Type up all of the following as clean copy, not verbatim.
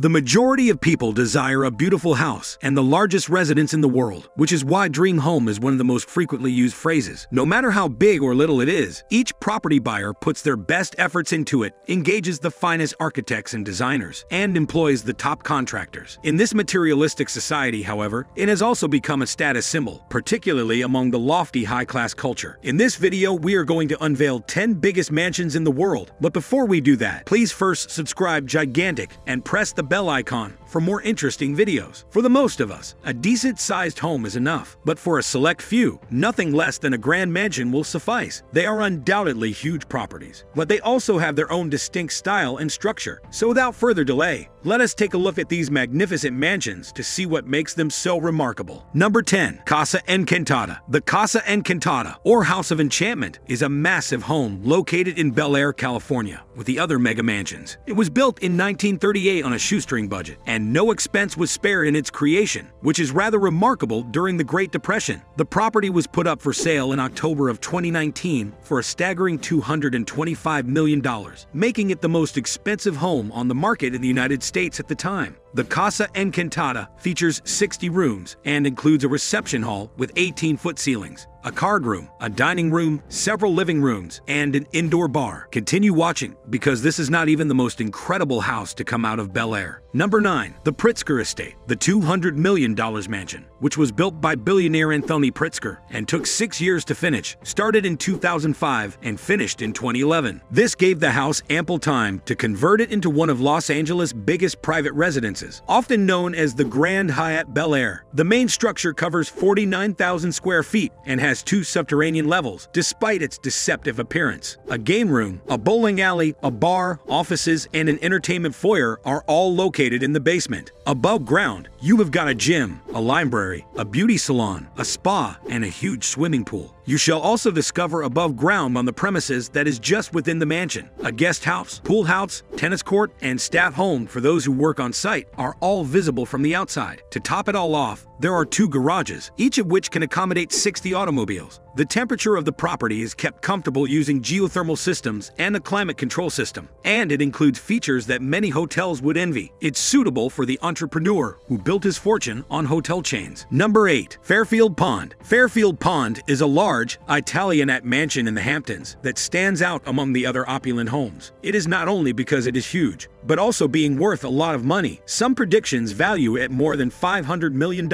The majority of people desire a beautiful house and the largest residence in the world, which is why dream home is one of the most frequently used phrases. No matter how big or little it is, each property buyer puts their best efforts into it, engages the finest architects and designers, and employs the top contractors. In this materialistic society, however, it has also become a status symbol, particularly among the lofty high-class culture. In this video, we are going to unveil 10 biggest mansions in the world, but before we do that, please first subscribe Gigantic and press the bell icon for more interesting videos. For the most of us, a decent-sized home is enough, but for a select few, nothing less than a grand mansion will suffice. They are undoubtedly huge properties, but they also have their own distinct style and structure. So without further delay, let us take a look at these magnificent mansions to see what makes them so remarkable. Number 10. Casa Encantada. The Casa Encantada, or House of Enchantment, is a massive home located in Bel Air, California, with the other mega mansions. It was built in 1938 on a shoestring budget, and no expense was spared in its creation, which is rather remarkable during the Great Depression. The property was put up for sale in October of 2019 for a staggering $225 million, making it the most expensive home on the market in the United States at the time. The Casa Encantada features 60 rooms and includes a reception hall with 18-foot ceilings, a card room, a dining room, several living rooms, and an indoor bar. Continue watching, because this is not even the most incredible house to come out of Bel Air. Number 9. The Pritzker Estate. The $200 million mansion, which was built by billionaire Anthony Pritzker and took 6 years to finish, started in 2005 and finished in 2011. This gave the house ample time to convert it into one of Los Angeles' biggest private residences, often known as the Grand Hyatt Bel Air. The main structure covers 49,000 square feet and has two subterranean levels, despite its deceptive appearance. A game room, a bowling alley, a bar, offices, and an entertainment foyer are all located in the basement. Above ground, you have got a gym, a library, a beauty salon, a spa, and a huge swimming pool. You shall also discover above ground on the premises that is just within the mansion, a guest house, pool house, tennis court, and staff home for those who work on site are all visible from the outside. To top it all off, there are two garages, each of which can accommodate 60 automobiles. The temperature of the property is kept comfortable using geothermal systems and a climate control system, and it includes features that many hotels would envy. It's suitable for the entrepreneur who built his fortune on hotel chains. Number 8. Fairfield Pond. Fairfield Pond is a large, Italianate mansion in the Hamptons that stands out among the other opulent homes. It is not only because it is huge, but also being worth a lot of money. Some predictions value it more than $500 million,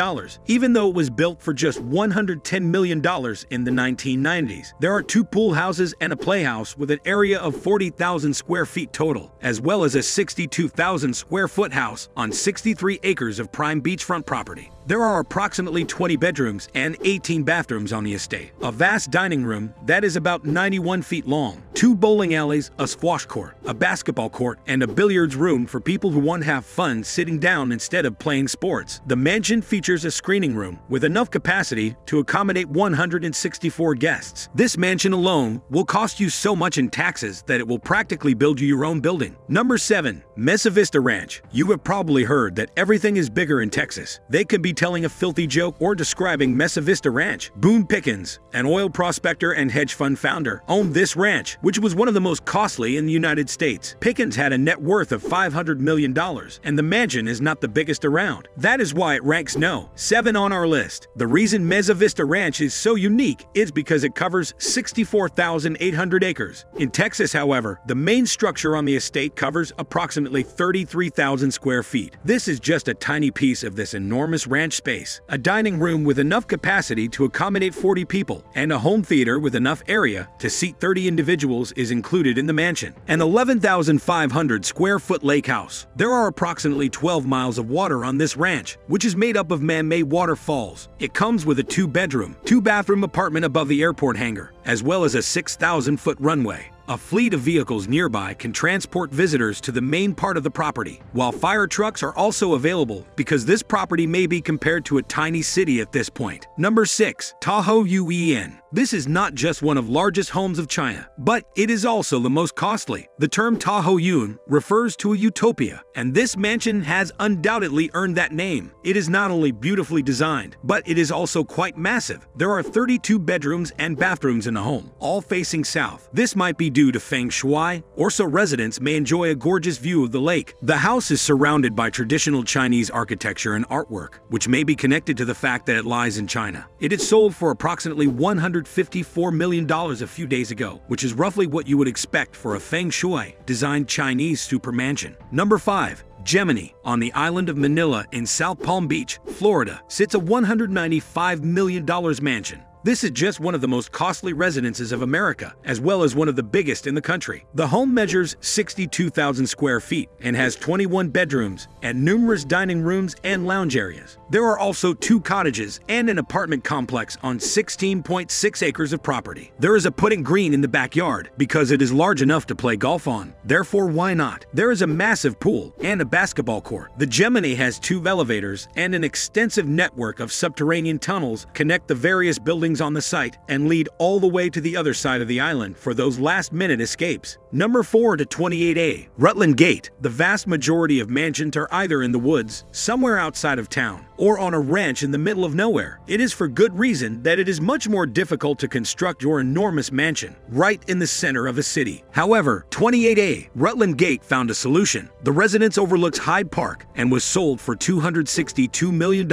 even though it was built for just $110 million in the 1990s. There are two pool houses and a playhouse with an area of 40,000 square feet total, as well as a 62,000 square foot house on 63 acres of prime beachfront property. There are approximately 20 bedrooms and 18 bathrooms on the estate, a vast dining room that is about 91 feet long, two bowling alleys, a squash court, a basketball court, and a billiards room for people who want to have fun sitting down instead of playing sports. The mansion features a screening room with enough capacity to accommodate 164 guests. This mansion alone will cost you so much in taxes that it will practically build you your own building. Number 7. Mesa Vista Ranch. You have probably heard that everything is bigger in Texas. They could be telling a filthy joke or describing Mesa Vista Ranch. Boone Pickens, an oil prospector and hedge fund founder, owned this ranch, which was one of the most costly in the United States. Pickens had a net worth of $500 million, and the mansion is not the biggest around. That is why it ranks No. 7 on our list. The reason Mesa Vista Ranch is so unique is because it covers 64,800 acres. In Texas, however, the main structure on the estate covers approximately 33,000 square feet. This is just a tiny piece of this enormous ranch space, a dining room with enough capacity to accommodate 40 people, and a home theater with enough area to seat 30 individuals is included in the mansion. An 11,500 square foot lake house. There are approximately 12 miles of water on this ranch, which is made up of man-made waterfalls. It comes with a 2-bedroom, 2-bathroom apartment above the airport hangar, as well as a 6,000-foot runway. A fleet of vehicles nearby can transport visitors to the main part of the property, while fire trucks are also available because this property may be compared to a tiny city at this point. Number 6. Tahoe UEN. This is not just one of the largest homes of China, but it is also the most costly. The term Tahoe UEN refers to a utopia, and this mansion has undoubtedly earned that name. It is not only beautifully designed, but it is also quite massive. There are 32 bedrooms and bathrooms in the home, all facing south. This might be due to feng shui, or so residents may enjoy a gorgeous view of the lake. The house is surrounded by traditional Chinese architecture and artwork, which may be connected to the fact that it lies in China. It is sold for approximately $154 million a few days ago, which is roughly what you would expect for a feng shui designed Chinese super mansion. Number 5. Gemini. On the island of Manila in South Palm Beach, Florida, sits a $195 million mansion. This is just one of the most costly residences of America, as well as one of the biggest in the country. The home measures 62,000 square feet and has 21 bedrooms and numerous dining rooms and lounge areas. There are also 2 cottages and an apartment complex on 16.6 acres of property. There is a putting green in the backyard because it is large enough to play golf on. Therefore, why not? There is a massive pool and a basketball court. The Gemini has 2 elevators and an extensive network of subterranean tunnels connect the various buildings on the site and lead all the way to the other side of the island for those last-minute escapes. Number 4 to 28A, Rutland Gate. The vast majority of mansions are either in the woods, somewhere outside of town, or on a ranch in the middle of nowhere. It is for good reason that it is much more difficult to construct your enormous mansion right in the center of a city. However, 28A, Rutland Gate found a solution. The residence overlooks Hyde Park and was sold for $262 million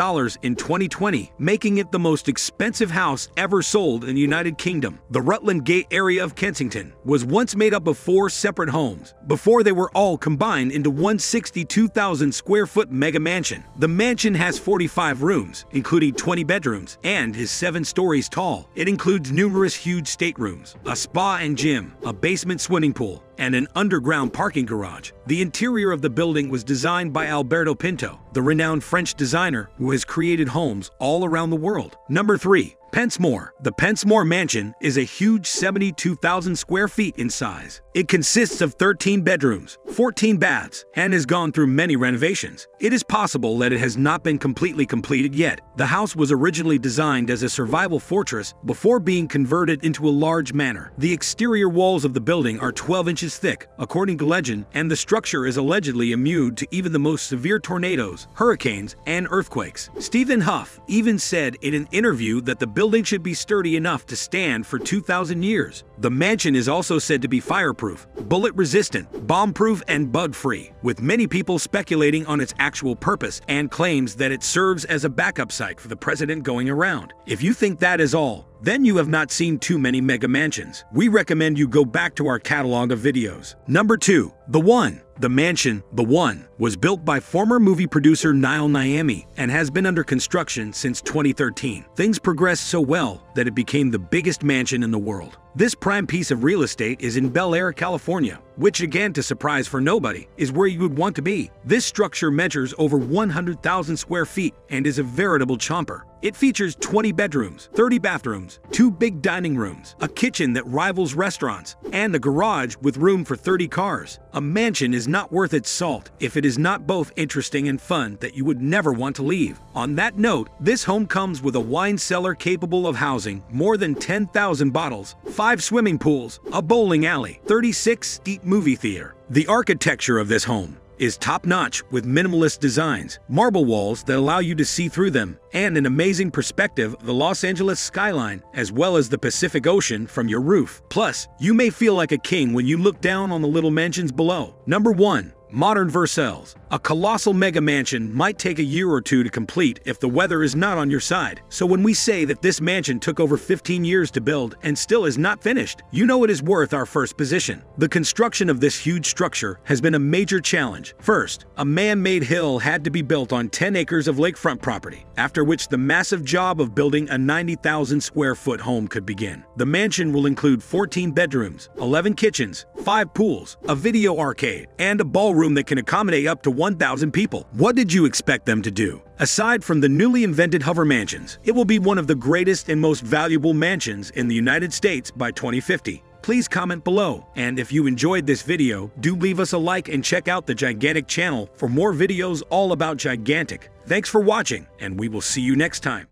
in 2020, making it the most expensive house ever sold in the United Kingdom. The Rutland Gate area of Kensington was once made up of 4 separate homes, before they were all combined into one 62,000 square foot mega mansion. The mansion has 45 rooms, including 20 bedrooms, and is 7 stories tall. It includes numerous huge staterooms, a spa and gym, a basement swimming pool, and an underground parking garage. The interior of the building was designed by Alberto Pinto, the renowned French designer who has created homes all around the world. Number 3. Pensmore. The Pensmore Mansion is a huge 72,000 square feet in size. It consists of 13 bedrooms, 14 baths, and has gone through many renovations. It is possible that it has not been completely completed yet. The house was originally designed as a survival fortress before being converted into a large manor. The exterior walls of the building are 12 inches thick, according to legend, and the structure is allegedly immune to even the most severe tornadoes, hurricanes, and earthquakes. Stephen Huff even said in an interview that the building should be sturdy enough to stand for 2,000 years. The mansion is also said to be fireproof, bullet-resistant, bomb-proof, and bug-free, with many people speculating on its actual purpose and claims that it serves as a backup site for the president going around. If you think that is all, then you have not seen too many mega mansions. We recommend you go back to our catalog of videos. Number 2. The One. The mansion, The One, was built by former movie producer Niall Niami and has been under construction since 2013. Things progressed so well that it became the biggest mansion in the world. This prime piece of real estate is in Bel Air, California, which, again to surprise for nobody, is where you would want to be. This structure measures over 100,000 square feet and is a veritable chomper. It features 20 bedrooms, 30 bathrooms, 2 big dining rooms, a kitchen that rivals restaurants, and a garage with room for 30 cars. A mansion is not worth its salt if it is not both interesting and fun that you would never want to leave. On that note, this home comes with a wine cellar capable of housing more than 10,000 bottles, 5 swimming pools, a bowling alley, 36-seat movie theater. The architecture of this home is top-notch with minimalist designs, marble walls that allow you to see through them, and an amazing perspective of the Los Angeles skyline as well as the Pacific Ocean from your roof. Plus, you may feel like a king when you look down on the little mansions below. Number 1. Modern Versailles. A colossal mega mansion might take a year or two to complete if the weather is not on your side. So when we say that this mansion took over 15 years to build and still is not finished, you know it is worth our first position. The construction of this huge structure has been a major challenge. First, a man-made hill had to be built on 10 acres of lakefront property, after which the massive job of building a 90,000 square foot home could begin. The mansion will include 14 bedrooms, 11 kitchens, 5 pools, a video arcade, and a ballroom that can accommodate up to 1,000 people. What did you expect them to do? Aside from the newly invented hover mansions, it will be one of the greatest and most valuable mansions in the United States by 2050. Please comment below, and if you enjoyed this video, do leave us a like and check out the Gigantic channel for more videos all about Gigantic. Thanks for watching, and we will see you next time.